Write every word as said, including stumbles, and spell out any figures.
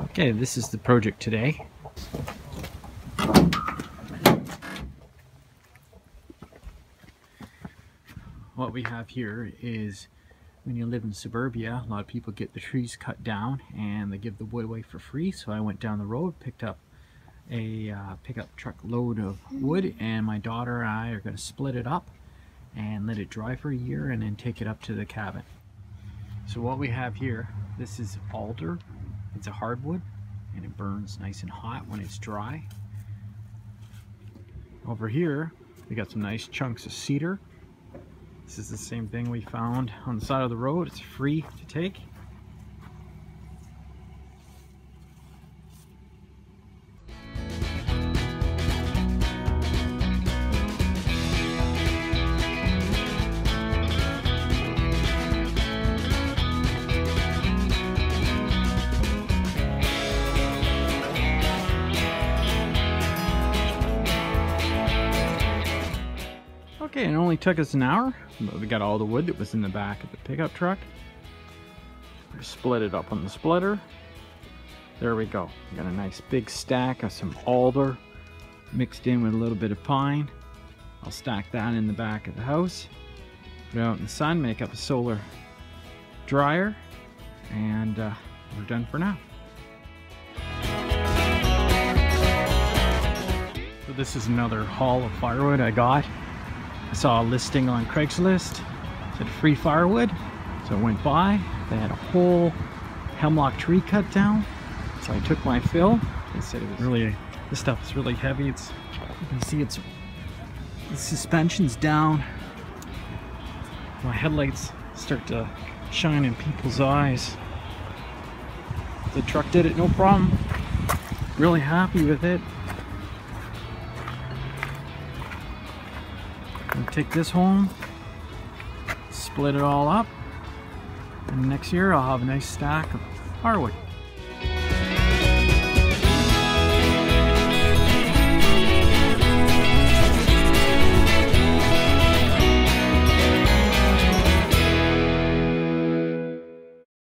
Okay, this is the project today. What we have here is, when you live in suburbia, a lot of people get the trees cut down and they give the wood away for free. So I went down the road, picked up a uh, pickup truck load of wood, and my daughter and I are going to split it up and let it dry for a year and then take it up to the cabin. So what we have here, this is alder. It's a hardwood and it burns nice and hot when it's dry. Over here we got some nice chunks of cedar. This is the same thing we found on the side of the road. It's free to take. Okay, and it only took us an hour, but we got all the wood that was in the back of the pickup truck. We split it up on the splitter. There we go. We got a nice big stack of some alder mixed in with a little bit of pine. I'll stack that in the back of the house, put it out in the sun, make up a solar dryer, and uh, we're done for now. So this is another haul of firewood I got. I saw a listing on Craigslist, it said free firewood, so I went by. They had a whole hemlock tree cut down, so I took my fill. They said it was really, this stuff is really heavy. It's, you can see it's, the suspension's down. My headlights start to shine in people's eyes. The truck did it no problem. Really happy with it. Take this home, split it all up, and next year I'll have a nice stack of hardwood.